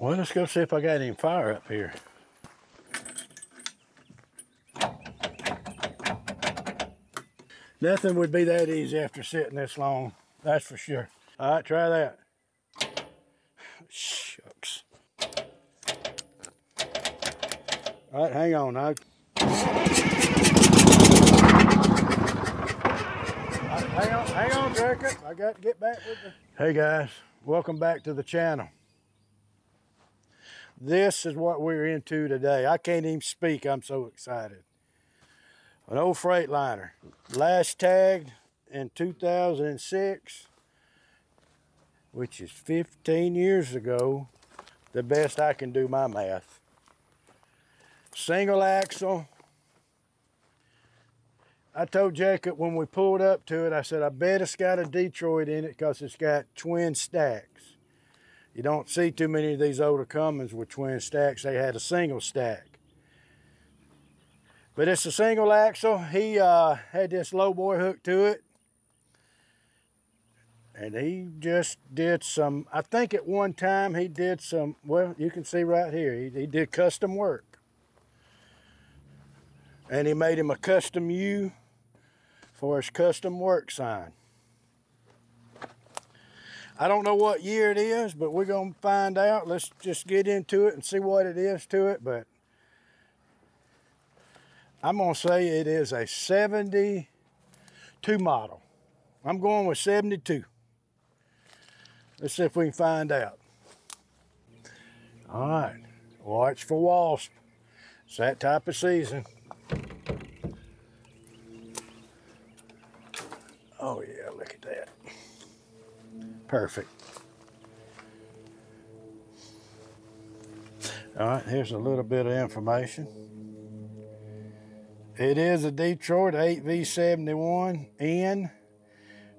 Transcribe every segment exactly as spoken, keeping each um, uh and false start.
Well, let's go see if I got any fire up here. Nothing would be that easy after sitting this long, that's for sure. All right, try that. Shucks. All right, hang on. I'll... Hang on, hang on, Draco. I got to get back with the... Hey guys, welcome back to the channel. This is what we're into today. I can't even speak, I'm so excited. An old Freightliner, last tagged in two thousand six, which is fifteen years ago, the best I can do my math. Single axle. I told Jacob when we pulled up to it, I said, I bet it's got a Detroit in it because it's got twin stacks. You don't see too many of these older Cummins with twin stacks. They had a single stack. But it's a single axle. He uh, had this lowboy hooked to it. And he just did some, I think at one time he did some, well, you can see right here, he, he did custom work. And he made him a custom U for his custom work sign. I don't know what year it is, but we're gonna find out. Let's just get into it and see what it is to it. But I'm gonna say it is a seventy-two model. I'm going with seventy-two. Let's see if we can find out. All right, watch for wasps. It's that type of season. Oh yeah, look at that. Perfect. All right, here's a little bit of information. It is a Detroit eight V seventy-one N,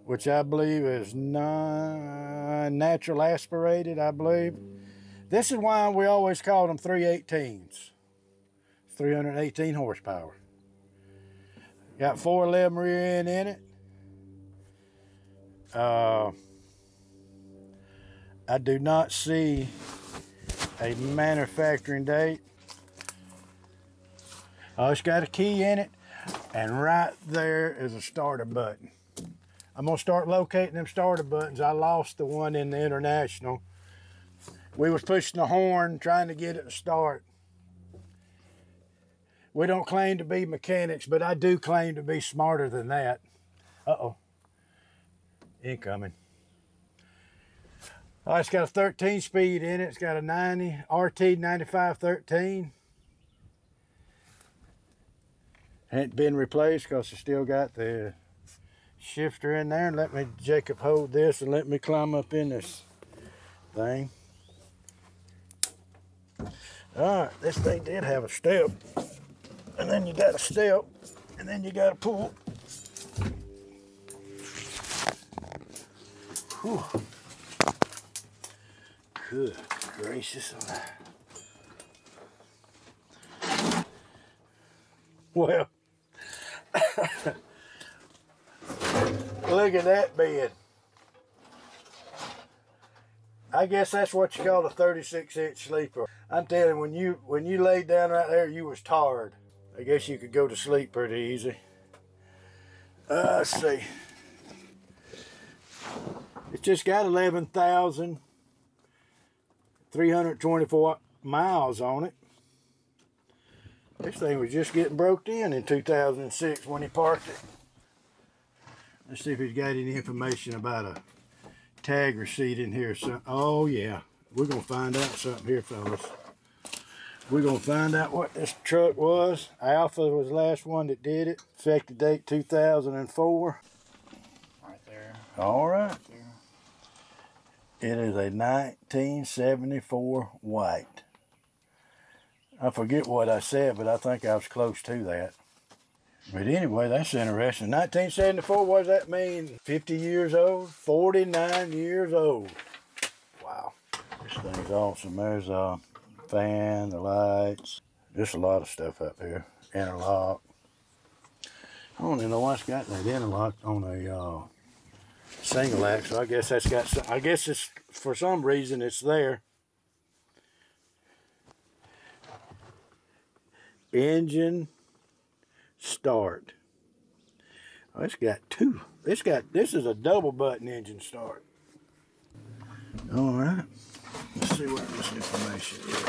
which I believe is non-natural aspirated, I believe. This is why we always call them three eighteens. three hundred eighteen horsepower. Got four eleven rear end in it. Uh, I do not see a manufacturing date. Oh, it's got a key in it, and right there is a starter button. I'm gonna start locating them starter buttons. I lost the one in the International. We was pushing the horn, trying to get it to start. We don't claim to be mechanics, but I do claim to be smarter than that. Uh-oh, incoming. Oh, it's got a thirteen speed in it. It's got a ninety R T ninety-five thirteen. Hadn't been replaced because it's still got the shifter in there. Let me, Jacob, hold this and let me climb up in this thing. All right, this thing did have a step. And then you got a step, and then you got a pull. Whew. Good gracious. Well, look at that bed. I guess that's what you call a thirty-six inch sleeper. I'm telling you, when you when you laid down right there, you was tired. I guess you could go to sleep pretty easy. Uh, let's see. It's just got eleven thousand three hundred twenty-four miles on it. This thing was just getting broke in in two thousand six when he parked it. Let's see if he's got any information about a tag receipt in here. So, oh yeah, we're gonna find out something here, fellas. We're gonna find out what this truck was. Alpha was the last one that did it. Effective date two thousand four. Right there. All right. Right there. It is a nineteen seventy-four White. I forget what I said, but I think I was close to that. But anyway, that's interesting. nineteen seventy-four, what does that mean? fifty years old? forty-nine years old. Wow. This thing's awesome. There's a fan, the lights. Just a lot of stuff up here. Interlock. I don't even know why it's got that interlock on a... Uh, single axle. I guess that's got some, I guess it's for some reason it's there. engine start. Oh, it's got two. It's got, this is a double button engine start. All right, let's see what this information is.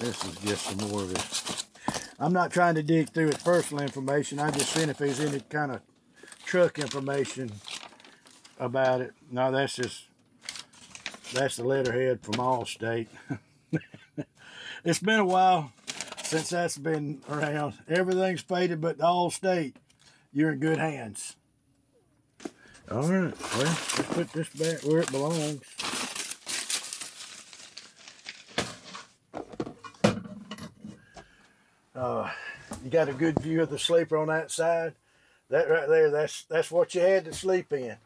This is just some more of it. I'm not trying to dig through his personal information. I'm just seeing if there's any kind of truck information about it. No, that's just, that's the letterhead from Allstate. It's been a while since that's been around. Everything's faded but Allstate. You're in good hands. All right, well, let's put this back where it belongs. Uh, you got a good view of the sleeper on that side. That right there, that's that's what you had to sleep in.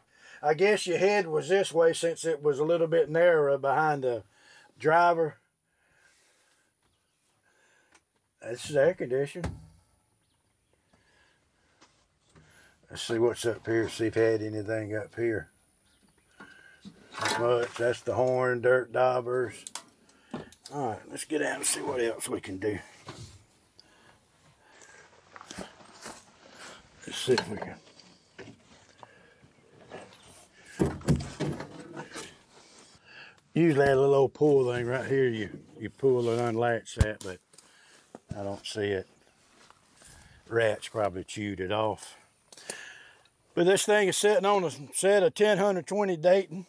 I guess your head was this way since it was a little bit narrower behind the driver. This is air conditioned. Let's see what's up here, see if it had anything up here. Not much. That's the horn, dirt daubers. All right, let's get out and see what else we can do. Let's see if we can. Usually that little old pull thing right here, you, you pull and unlatch that, but I don't see it. Rats probably chewed it off. But this thing is sitting on a set of ten twenty Daytons.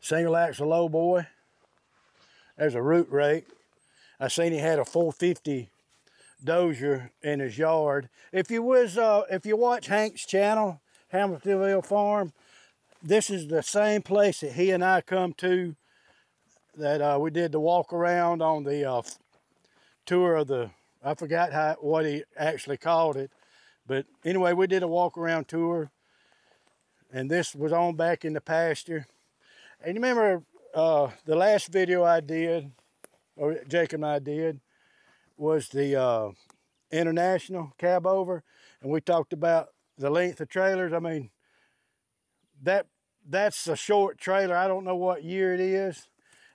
Single axle low boy. There's a root rake. I seen he had a four fifty Dozier in his yard. If you was, uh, if you watch Hank's channel, Hamiltonville Farm, this is the same place that he and I come to. That uh, we did the walk around on the uh, tour of the. I forgot how, what he actually called it, but anyway, we did a walk around tour, and this was on back in the pasture. And you remember uh, the last video I did, or Jacob and I did, was the uh, International cab over, and we talked about the length of trailers. I mean, that that's a short trailer. I don't know what year it is,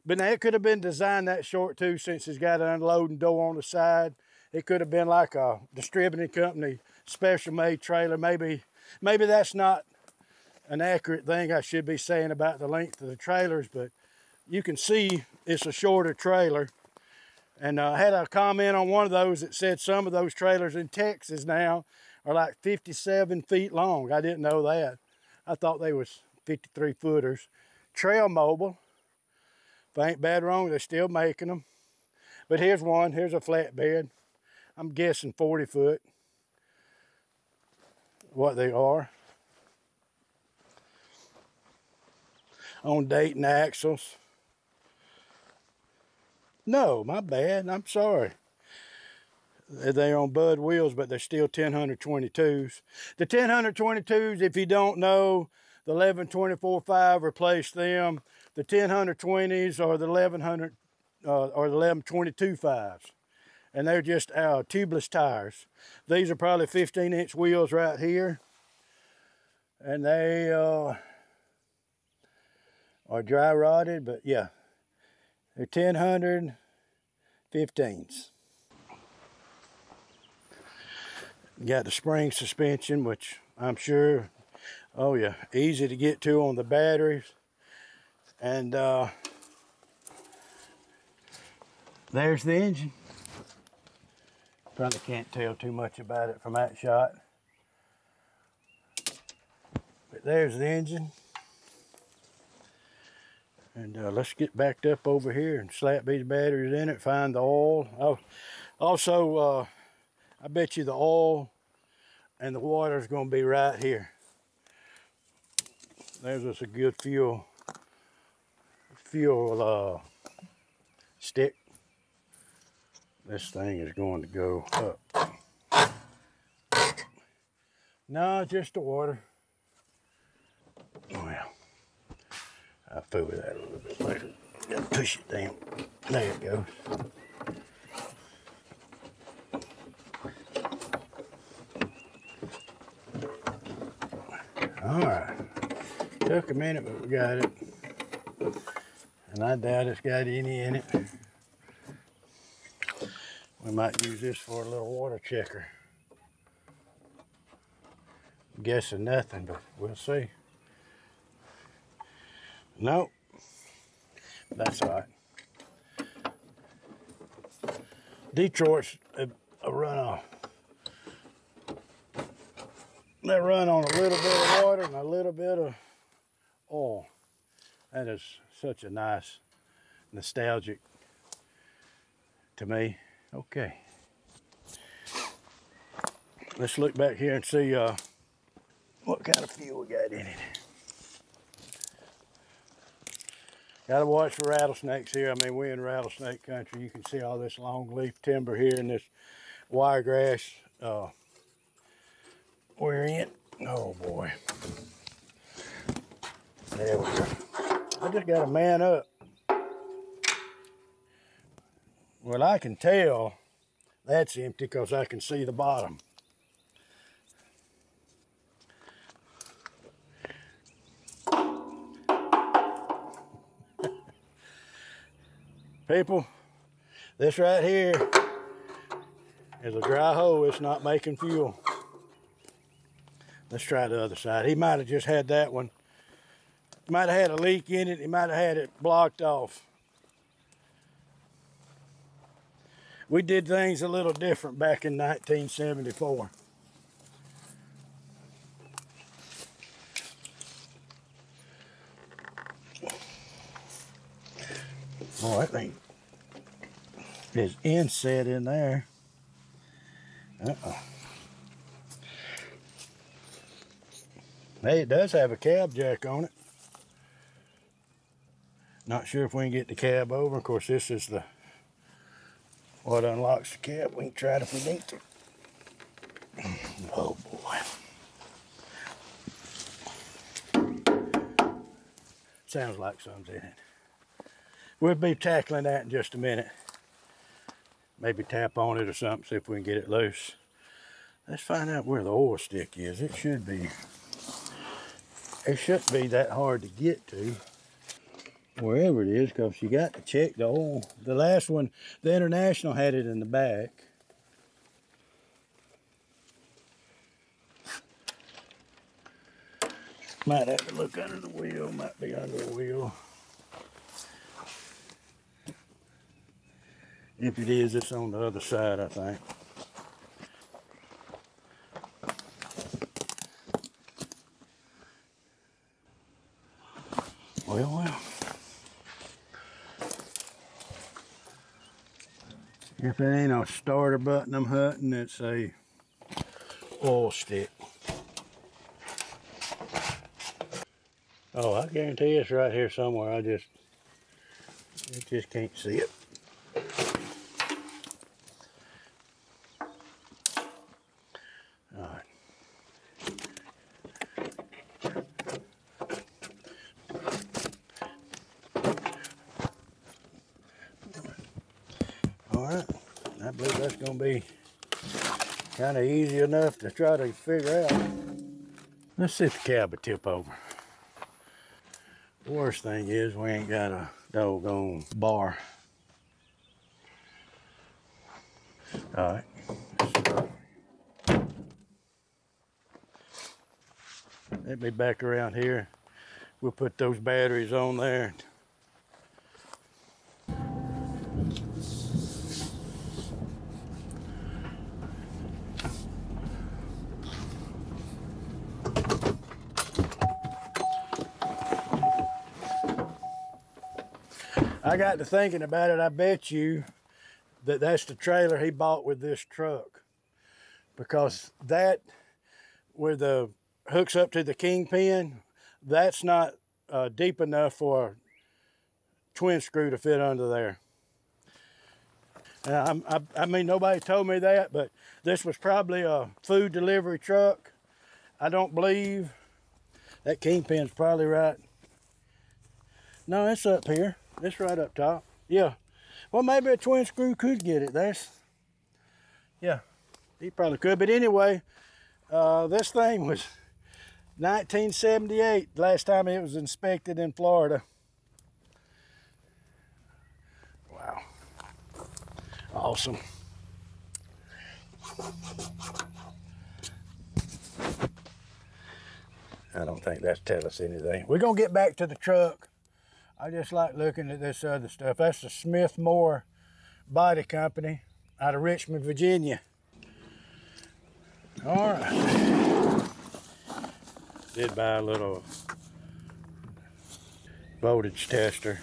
but now it could have been designed that short too, since it's got an unloading door on the side. It could have been like a distributing company special made trailer. Maybe maybe that's not an accurate thing I should be saying about the length of the trailers, but you can see it's a shorter trailer. And uh, I had a comment on one of those that said some of those trailers in Texas now are like fifty-seven feet long. I didn't know that. I thought they was fifty-three footers. Trail Mobile, if I ain't bad wrong, they're still making them. But here's one, here's a flatbed. I'm guessing forty foot, what they are. On Dayton axles. No, my bad, I'm sorry. They're on Bud wheels, but they're still ten twenty-twos. The ten twenty-twos, if you don't know, the eleven twenty-four five replaced them. The ten twenties are the eleven hundred, uh, or the eleven twenty-two fives. And they're just uh, tubeless tires. These are probably fifteen inch wheels right here. And they, uh, or dry rotted, but yeah, they're ten fifteens. Got the spring suspension, which I'm sure, oh yeah, easy to get to on the batteries. And uh, there's the engine. Probably can't tell too much about it from that shot. But there's the engine. And uh, let's get backed up over here and slap these batteries in it, find the oil. Oh, also, uh, I bet you the oil and the water is going to be right here. There's us a good fuel, fuel uh, stick. This thing is going to go up. No, just the water. Well. I'll fool with that a little bit later. Gotta push it down. There it goes. All right, took a minute, but we got it. And I doubt it's got any in it. We might use this for a little water checker. I'm guessing nothing, but we'll see. Nope, that's all right. Detroit's a, a runoff. They run on a little bit of water and a little bit of oil. That is such a nice, nostalgic to me. Okay, let's look back here and see uh, what kind of fuel we got in it. Gotta watch for rattlesnakes here. I mean, we're in rattlesnake country. You can see all this long leaf timber here and this wiregrass uh, we're in. Oh boy. There we go. I just gotta man up. Well, I can tell that's empty because I can see the bottom. People, this right here is a dry hole. It's not making fuel. Let's try the other side. He might have just had that one. Might have had a leak in it. He might have had it blocked off. We did things a little different back in nineteen seventy-four. Boy, that thing is inset in there. Uh-oh. Hey, it does have a cab jack on it. Not sure if we can get the cab over. Of course, this is the what unlocks the cab. We can try it if we need to. Oh boy. Sounds like something's in it. We'll be tackling that in just a minute. Maybe tap on it or something, see if we can get it loose. Let's find out where the oil stick is. It should be. It shouldn't be that hard to get to, wherever it is, because you got to check the oil. The last one, the International had it in the back. Might have to look under the wheel, might be under the wheel. If it is, it's on the other side, I think. Well, well. If it ain't a starter button I'm hunting, it's a oil stick. Oh, I guarantee it's right here somewhere. I just, I just can't see it. Kind of easy enough to try to figure out. Let's see if the cab will tip over. The worst thing is we ain't got a doggone bar. All right. They'll be back around here. We'll put those batteries on there. I got to thinking about it. I bet you that that's the trailer he bought with this truck, because that, where the hooks up to the kingpin, that's not uh, deep enough for a twin screw to fit under there. And I, I, I mean, nobody told me that, but this was probably a food delivery truck. I don't believe that kingpin's probably right. No, it's up here. It's right up top. Yeah. Well, maybe a twin screw could get it. That's, yeah, he probably could. But anyway, uh, this thing was nineteen seventy-eight, last time it was inspected in Florida. Wow. Awesome. I don't think that's telling us anything. We're going to get back to the truck. I just like looking at this other stuff. That's the Smith Moore Body Company out of Richmond, Virginia. All right. Did buy a little voltage tester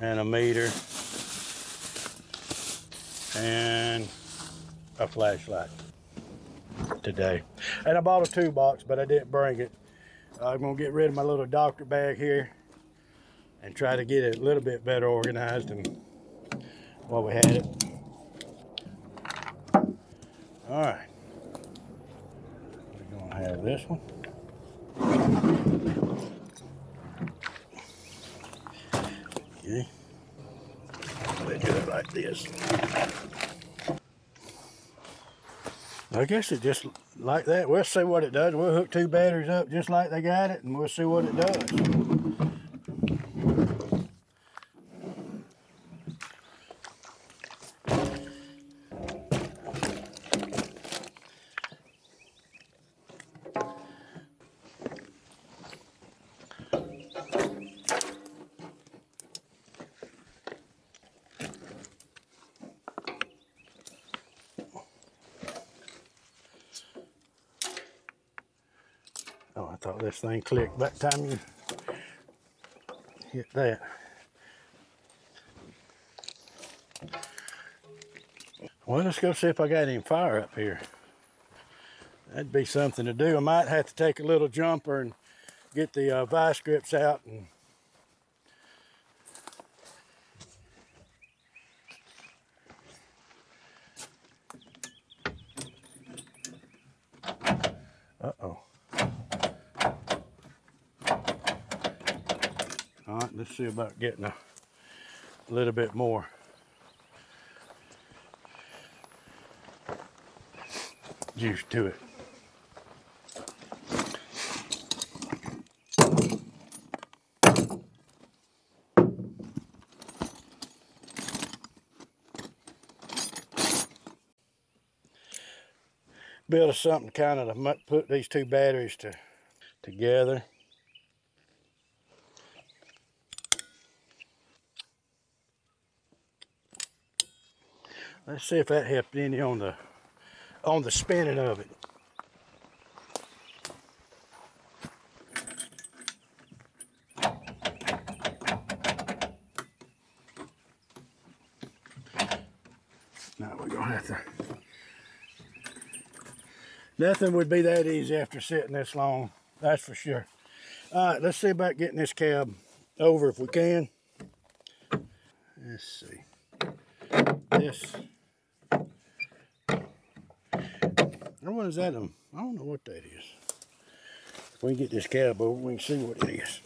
and a meter and a flashlight today. And I bought a two box, but I didn't bring it. I'm gonna get rid of my little doctor bag here and try to get it a little bit better organized than while we had it. All right, we're gonna have this one. Okay, let's do it like this. I guess it just like that. We'll see what it does. We'll hook two batteries up just like they got it, and we'll see what it does. This thing clicked that time you hit that. Well, let's go see if I got any fire up here. That'd be something to do. I might have to take a little jumper and get the uh, vice grips out and see about getting a little bit more. Juice to it. Build something kind of to put these two batteries to together. Let's see if that helped any on the on the spinning of it. Now we're gonna have to. Nothing would be that easy after sitting this long, that's for sure. All right, let's see about getting this cab over if we can. Let's see. This. What is that? I don't know what that is. If we can get this cab over, we can see what it is.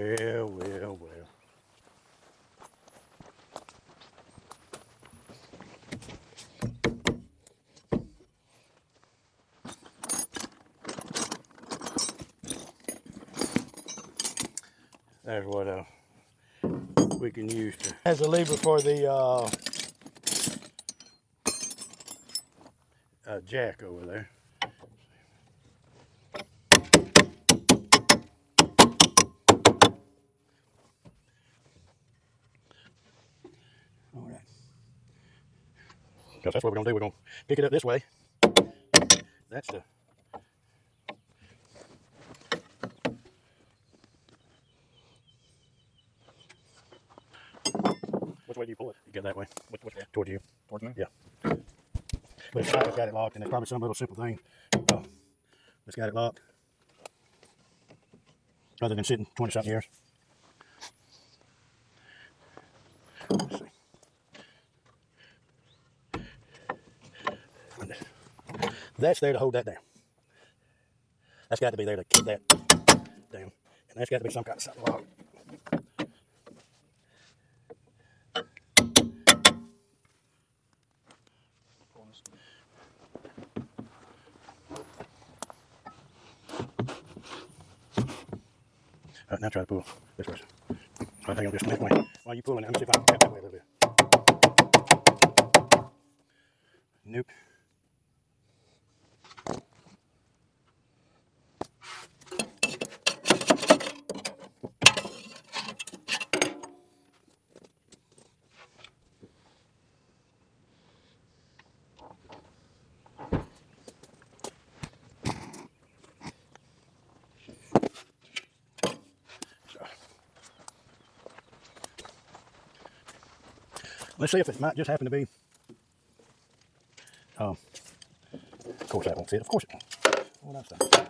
Well, well, well. There's what uh, we can use to as a lever for the uh, uh, jack over there. All right. So that's what we're gonna do. We're gonna pick it up this way. That's the. Which way do you pull it? You go that way. Which, which way? Toward you. Toward me? Yeah. But it's got it locked, and it's probably some little simple thing. Oh, it's got it locked. Rather than sitting twenty-something years. Let's see. That's there to hold that down. That's got to be there to keep that down. and there's got to be some kind of something wrong. All right, now try to pull this way. I think I'll just make my, while you're pulling it, I'm going to see if I can tap that way a little bit. Nope. Let's see if it might just happen to be, um, of course that won't fit, of course it won't. What else did I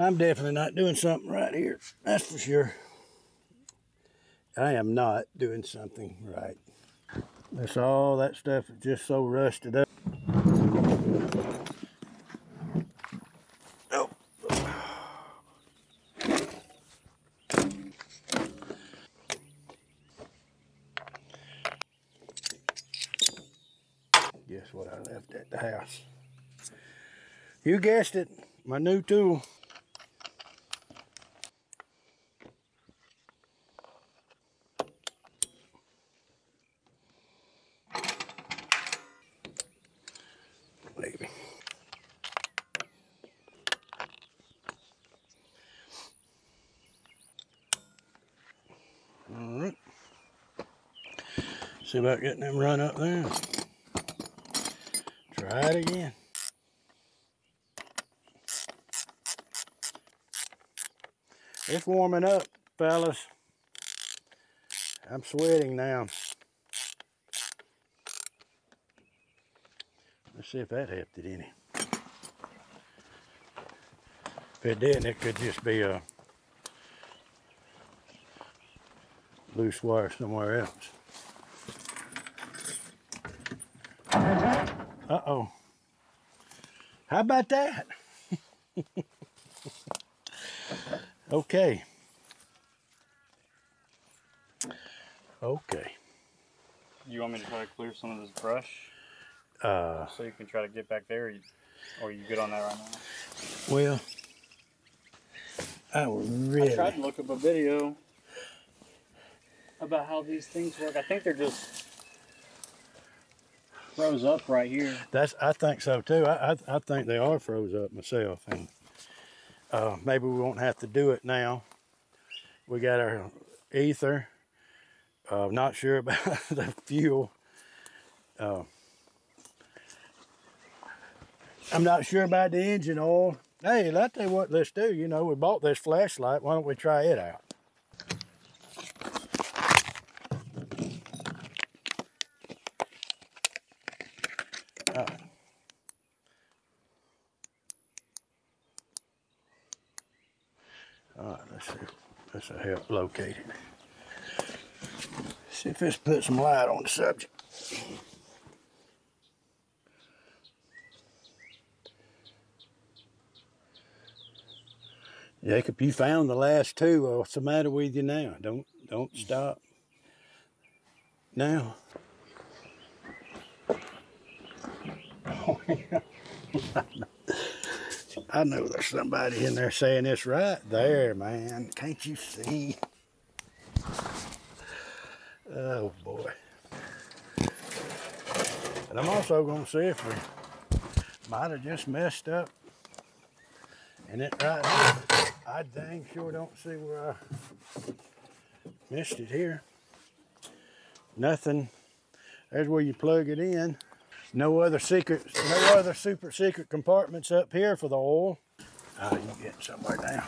I'm definitely not doing something right here. That's for sure. I am not doing something right. That's all that stuff is just so rusted up. Oh. Guess what I left at the house. You guessed it, my new tool. See about getting them run up there. Try it again. It's warming up, fellas. I'm sweating now. Let's see if that helped it any. If it didn't, it could just be a loose wire somewhere else. Uh-oh. How about that? Okay. Okay. You want me to try to clear some of this brush? Uh, so you can try to get back there? Or you, or are you good on that right now? Well, I really... I tried to look up a video about how these things work. I think they're just... froze up right here. That's, I think so too. I, I, I think they are froze up myself, and uh, maybe we won't have to do it now. We got our ether. Uh, not sure about the fuel. Uh, I'm not sure about the engine oil. Hey, I'll tell you what let's do. You know, we bought this flashlight. Why don't we try it out? To help locate it. See if this puts some light on the subject. Jacob, you found the last two. Well, what's the matter with you now? Don't don't stop. Now. Oh, yeah. I know there's somebody in there saying this right there, man. Can't you see? Oh, boy. And I'm also going to see if we might have just messed up. And it right here, I dang sure don't see where I missed it here. Nothing. There's where you plug it in. No other secrets, no other super secret compartments up here for the oil. Oh, you're getting somewhere now.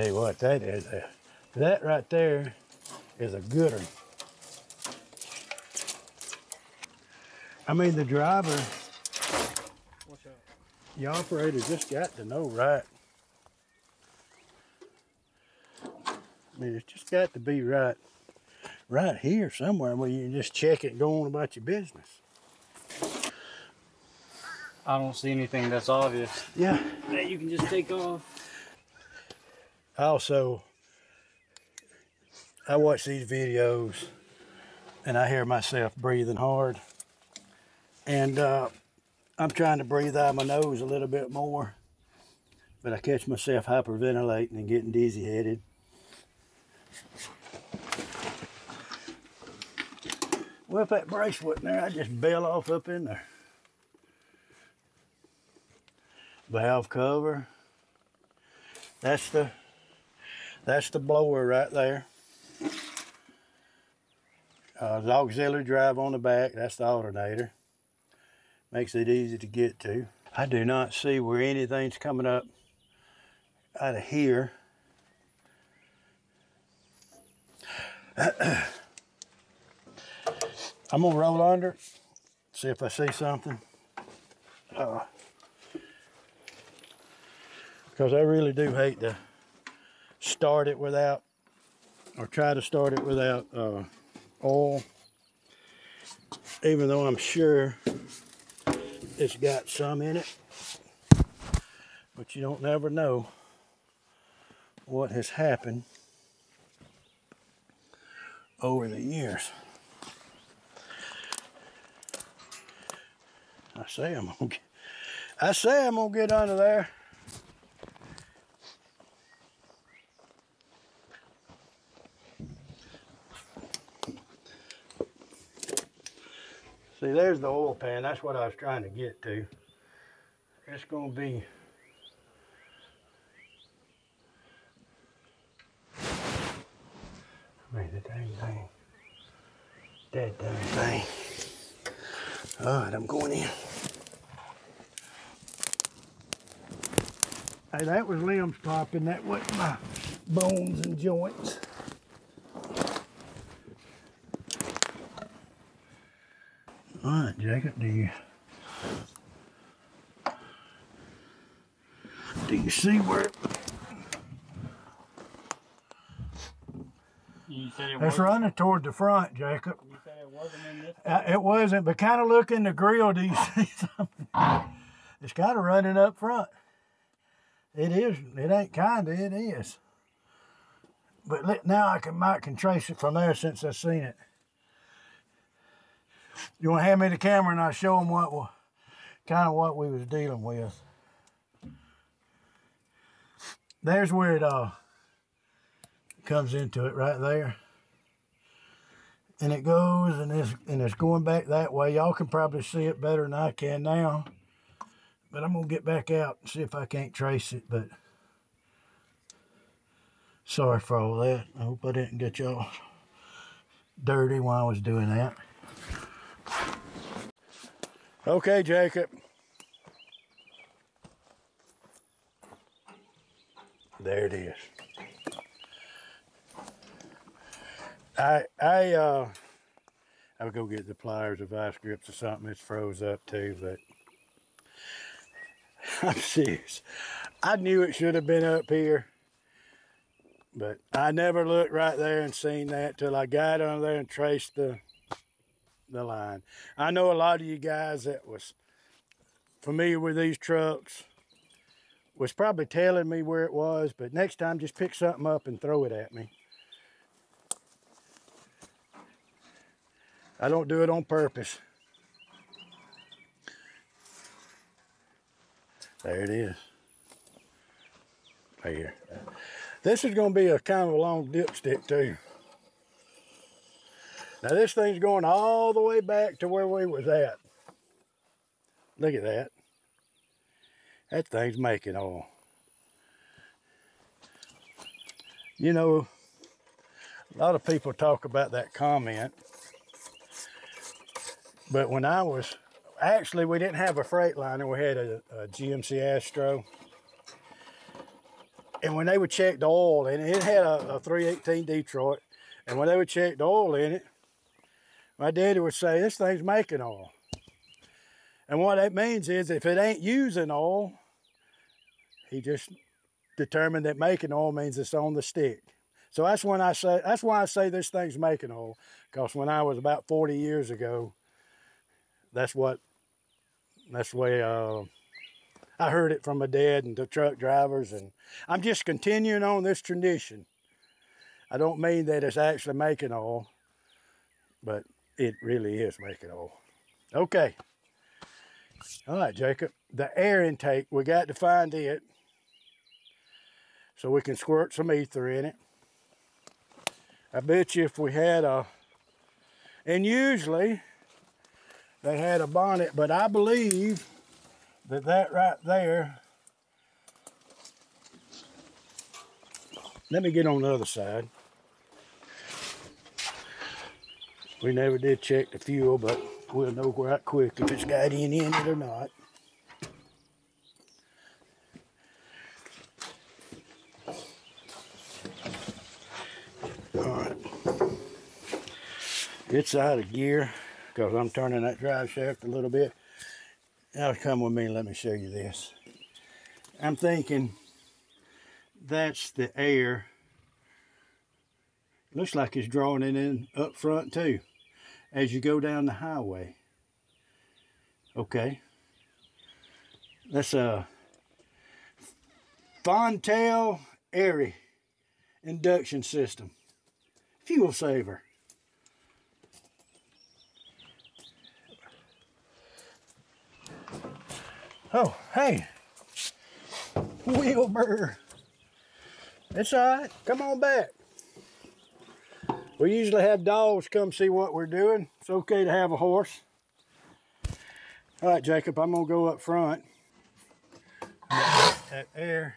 Tell you what, that is a, that right there is a good one. I mean, the driver, watch out. The operator just got to know right. I mean, it's just got to be right, right here somewhere where you can just check it and go on about your business. I don't see anything that's obvious. Yeah. That you can just take off. Also, I watch these videos and I hear myself breathing hard. And uh, I'm trying to breathe out my nose a little bit more, but I catch myself hyperventilating and getting dizzy-headed. Well, if that brace wasn't there, I'd just bail off up in there. Valve cover. That's the, that's the blower right there. Uh, the auxiliary drive on the back, that's the alternator. Makes it easy to get to. I do not see where anything's coming up out of here. I'm gonna roll under, see if I see something. Uh, because I really do hate to start it without, or try to start it without uh, oil. Even though I'm sure it's got some in it, but you don't never know what has happened over the years. I say I'm gonna get, I say I'm gonna get under there. See, there's the oil pan. That's what I was trying to get to. It's gonna be I mean the dang thing. That dang thing. Alright, I'm going in. Hey, that was limbs popping. That wasn't my bones and joints. Alright, Jacob, do you do you see where? You said it it's running toward the front, Jacob. You said it wasn't in this uh, it wasn't, but kind of look in the grill. Do you see something? It's kind of running up front. It is. It ain't kind of. It is. But let, now I can might can trace it from there since I've seen it. You want to hand me the camera and I'll show them what, well, kind of what we was dealing with. There's where it uh, comes into it right there. And it goes and it's, and it's going back that way. Y'all can probably see it better than I can now. But I'm going to get back out and see if I can't trace it. But sorry for all that. I hope I didn't get y'all dirty while I was doing that. Okay, Jacob. There it is. I I uh I'll go get the pliers or vice grips or something. It's froze up too, but I'm serious. I knew it should have been up here, but I never looked right there and seen that till I got under there and traced the the line. I know a lot of you guys that was familiar with these trucks was probably telling me where it was, but next time just pick something up and throw it at me. I don't do it on purpose. There it is. Right here. This is going to be a kind of a long dipstick too. Now this thing's going all the way back to where we was at. Look at that. That thing's making oil. You know, a lot of people talk about that comment, but when I was, actually we didn't have a Freightliner, we had a, a G M C Astro. And when they would check the oil in it, it had a, a three eighteen Detroit, and when they would check the oil in it, my daddy would say, this thing's making oil. And what that means is if it ain't using oil, he just determined that making oil means it's on the stick. So that's when I say, that's why I say this thing's making oil, because when I was about forty years ago, that's what, that's the way uh, I heard it from my dad and the truck drivers, and I'm just continuing on this tradition. I don't mean that it's actually making oil, but it really is making oil. Okay. All right, Jacob. The air intake, we got to find it so we can squirt some ether in it. I bet you if we had a, and usually they had a bonnet, but I believe that that right there, let me get on the other side. We never did check the fuel, but we'll know right quick if it's got any in it or not. All right. It's out of gear because I'm turning that drive shaft a little bit. Now come with me and let me show you this. I'm thinking that's the air. Looks like it's drawing it in up front too, as you go down the highway. Okay. That's a Fontail Airy induction system. Fuel saver. Oh, hey. Wilbur. It's all right. Come on back. We usually have dogs come see what we're doing. It's okay to have a horse. All right, Jacob, I'm gonna go up front. That air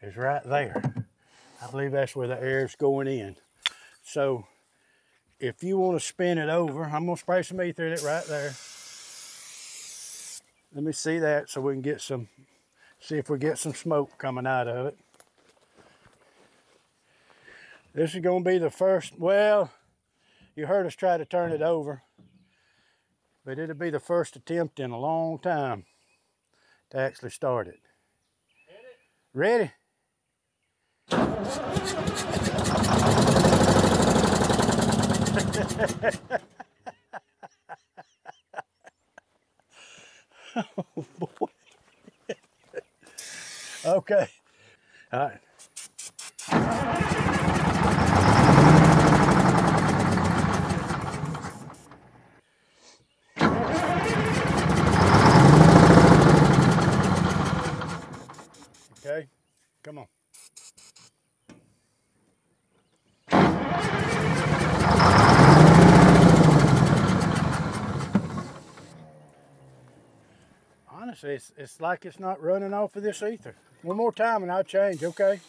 is right there. I believe that's where the air is going in. So if you wanna spin it over, I'm gonna spray some ether in it right there. Let me see that so we can get some, see if we get some smoke coming out of it. This is going to be the first, well, you heard us try to turn it over, but it'll be the first attempt in a long time to actually start it. Ready? Oh, boy. Okay. All right. Okay, come on. Honestly, it's, it's like it's not running off of this ether. One more time and I'll change, okay?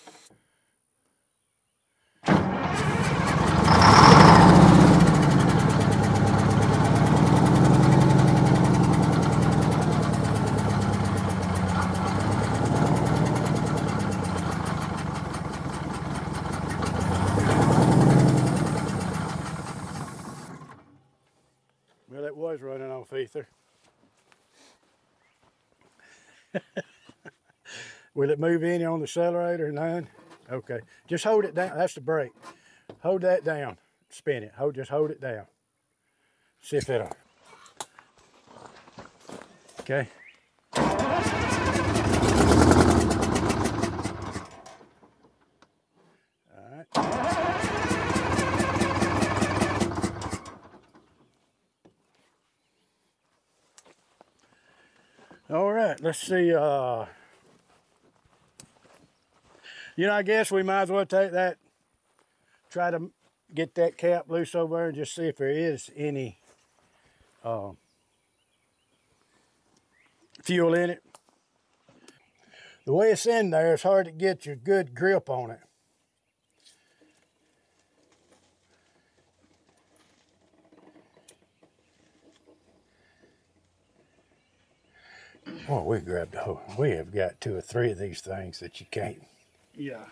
Running off ether. Will it move any on the accelerator? None? Okay. Just hold it down. That's the brake. Hold that down. Spin it. Hold, just hold it down. See if it'll. Okay. Let's see, uh, you know, I guess we might as well take that, try to get that cap loose over there and just see if there is any uh, fuel in it. The way it's in there, it's hard to get your good grip on it. Well, we grabbed a whole, we have got two or three of these things that you can't. Yeah.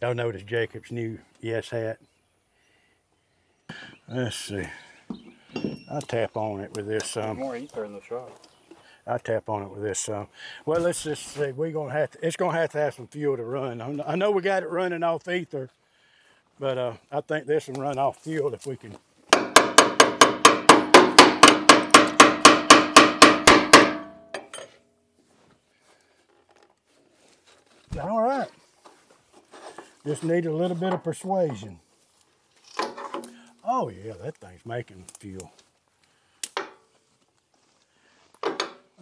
Y'all notice Jacob's new yes hat? Let's see. I'll tap on it with this some. Um, more ether in the shop. I'll tap on it with this some. Um, well, let's just see. We're gonna have to, it's gonna have to have some fuel to run. I know we got it running off ether, but uh, I think this will run off fuel if we can. All right. Just need a little bit of persuasion. Oh yeah, that thing's making fuel.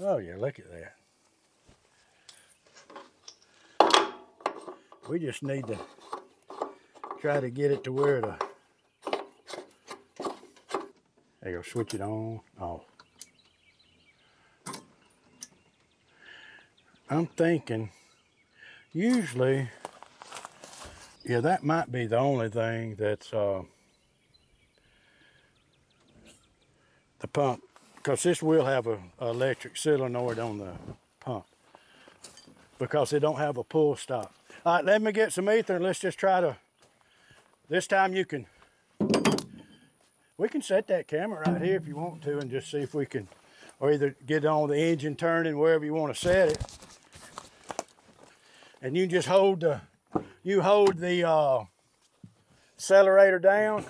Oh yeah, look at that. We just need to try to get it to where to. There you go, switch it on, off. I'm thinking, usually, yeah, that might be the only thing that's uh, the pump, because this will have an electric solenoid on the pump because it don't have a pull stop. All right, let me get some ether and let's just try to, this time you can, we can set that camera right here if you want to and just see if we can, or either get on the engine turning wherever you want to set it. And you just hold the, you hold the uh, accelerator down.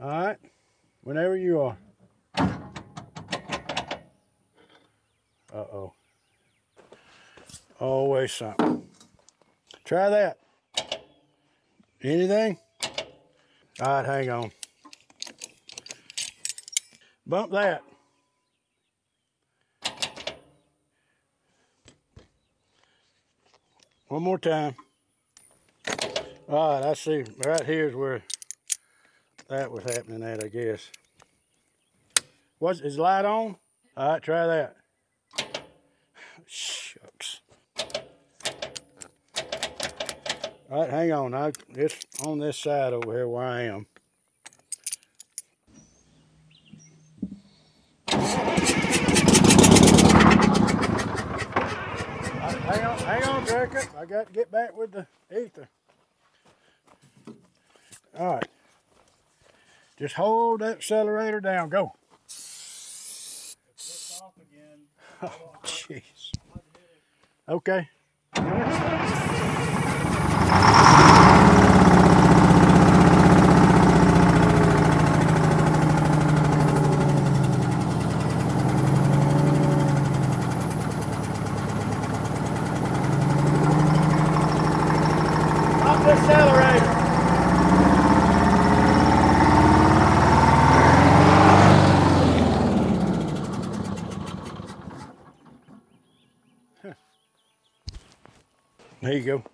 All right, whenever you are. Uh-oh. Always something. Try that. Anything? All right, hang on. Bump that. One more time. All right, I see. Right here is where that was happening at, I guess. What's, is light on? All right, try that. Shucks. All right, hang on. I, it's on this side over here where I am. Hang on, hang on, Jacob. I got to get back with the ether. All right. Just hold that accelerator down. Go. If it's off again. Oh, jeez. Okay. There you go.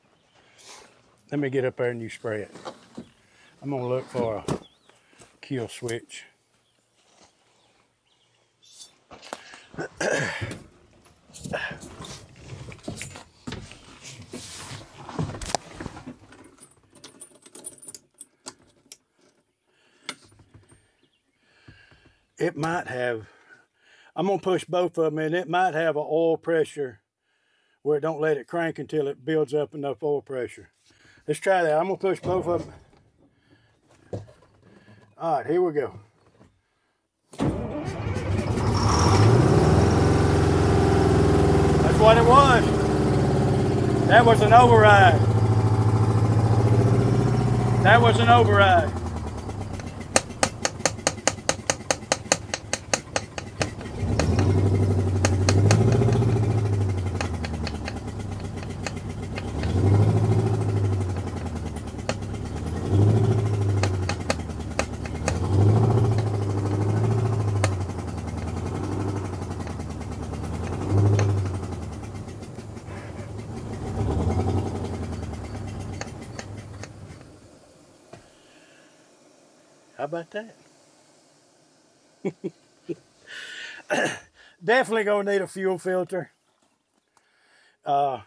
Let me get up there and you spray it. I'm gonna look for a kill switch. It might have, I'm gonna push both of them in. It might have an oil pressure where it don't let it crank until it builds up enough oil pressure. Let's try that. I'm gonna push both of them. All right, here we go. That's what it was. That was an override. That was an override. How about that? Definitely gonna need a fuel filter. Uh,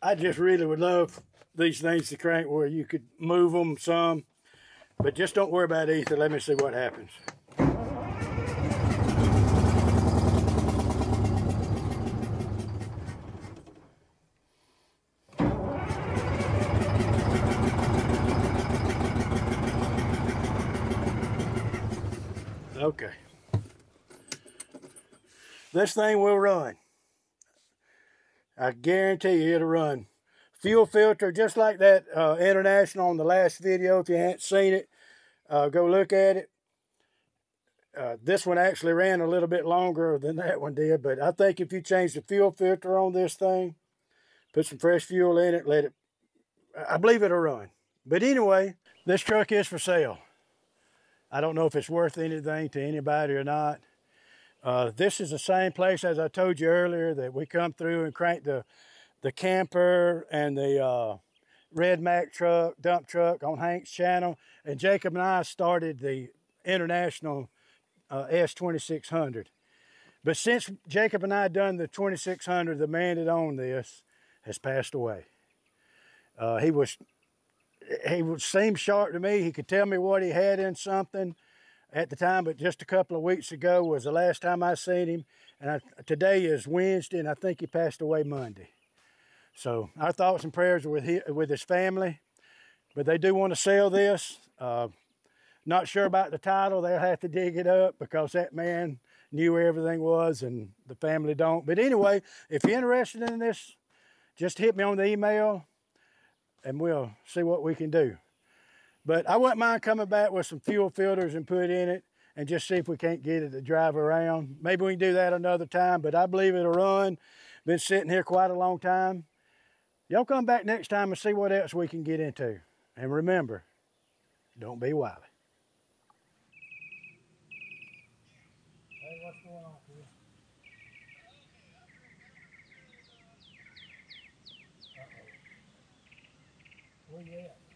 I just really would love these things to crank where you could move them some, but just don't worry about ether. Let me see what happens. Okay. This thing will run. I guarantee you it'll run. Fuel filter, just like that uh, International on the last video. If you haven't seen it, uh, go look at it. Uh, this one actually ran a little bit longer than that one did, but I think if you change the fuel filter on this thing, put some fresh fuel in it, let it, I believe it'll run. But anyway, this truck is for sale. I don't know if it's worth anything to anybody or not. Uh, this is the same place, as I told you earlier, that we come through and crank the, the camper and the uh, Red Mac truck, dump truck on Hank's channel. And Jacob and I started the International Uh, S twenty-six hundred. But since Jacob and I done the twenty-six hundred, the man that owned this has passed away. Uh, he was, he would seem sharp to me. He could tell me what he had in something at the time, but just a couple of weeks ago was the last time I seen him. And I, today is Wednesday, and I think he passed away Monday. So our thoughts and prayers are with his, with his family, but they do want to sell this. Uh, Not sure about the title. They'll have to dig it up because that man knew where everything was and the family don't. But anyway, if you're interested in this, just hit me on the email and we'll see what we can do. But I wouldn't mind coming back with some fuel filters and put in it and just see if we can't get it to drive around. Maybe we can do that another time, but I believe it'll run. Been sitting here quite a long time. Y'all come back next time and see what else we can get into. And remember, don't be wily. Yeah.